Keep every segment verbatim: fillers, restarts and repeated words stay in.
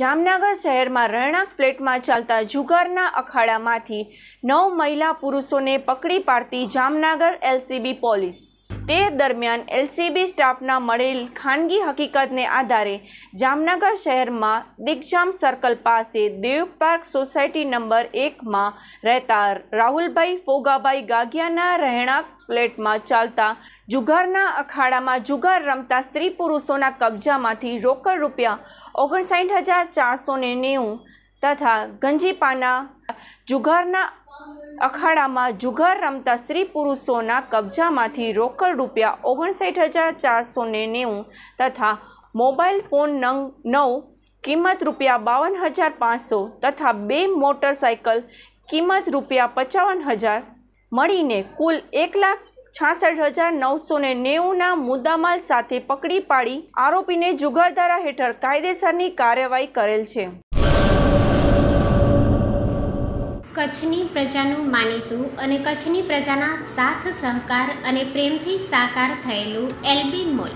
જામનગર શહેરમાં રહેણાંક ફ્લેટમાં ચાલતા જુગારના અખાડામાંથી નવ મહિલા પુરુષોને પકડી પાડતી જામનગર એલસીબી પોલીસ। તે દરમિયાન એલસીબી સ્ટાફના મળેલ ખાનગી હકીકતને આધારે જામનગર શહેરમાં દિગ્જામ સર્કલ પાસે દેવ પાર્ક સોસાયટી નંબર એકમાં રહેતા રાહુલભાઈ ફોગાભાઈ ગાગિયાના રહેણાંક ફ્લેટમાં ચાલતા જુગારના અખાડામાં જુગાર રમતા સ્ત્રી પુરુષોના કબજામાંથી રોકડ રૂપિયા ઓગણસાઠ હજાર ચારસો ને નેવું તથા ગંજીપાના જુગારના અખાડામાં જુગાર રમતા સ્ત્રી પુરુષોના કબજામાંથી રોકડ રૂપિયા ઓગણસાઠ હજાર ચારસો ને નેવું તથા મોબાઈલ ફોન નંગ નવ કિંમત રૂપિયા બાવન હજાર પાંચસો તથા બે મોટરસાઇકલ કિંમત રૂપિયા પચાવન હજાર मळीने कुल एक लाख छासठ हज़ार नौ सौ ने नेवना मुद्दामाल साथे पकड़ी पाड़ी आरोपी ने जुगारधारा हेठळ कायदेसरनी कार्यवाही करेल छे। कच्छनी प्रजानु मानीतु अने कच्छनी प्रजाना साथ सहकार अने प्रेमथी साकार थयेलु एलबी मॉल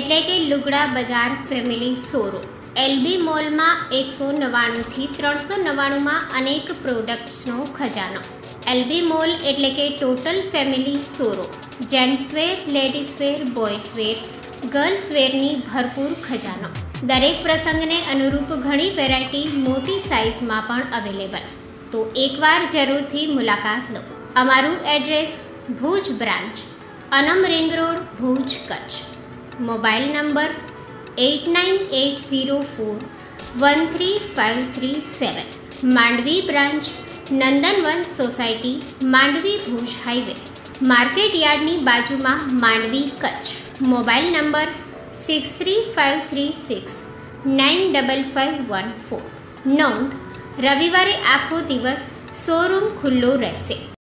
एटले के लुगड़ा बजार फेमिली सोरो एलबी मॉल मां एक सौ नवाणु थी त्रण सौ नवाणु मां अनेक प्रोडक्ट्सनो खजानो। एलबी मॉल एटले के टोटल फेमिली सोरो जेन्ट्सवेर लेडीजवेर बॉयजवेर गर्ल्सवेरनी भरपूर खजानो। दरेक प्रसंगने अनुरूप घणी वेरायटी मोटी साइजमां पण अवेलेबल, तो एकवार जरूरथी मुलाकात लो। अमारू address Bhuj branch, Anam ring road, Bhuj, Kutch. Mobile number eight nine eight zero four one three five three seven. Mandvi branch, Nandanvan society, Mandvi Bhuj highway, market यार्डनी बाजू में, Mandvi, Kutch. Mobile number six three five three six nine double five one four. नोंध रविवार आखो दिवस showroom खुल्लो रहेशे।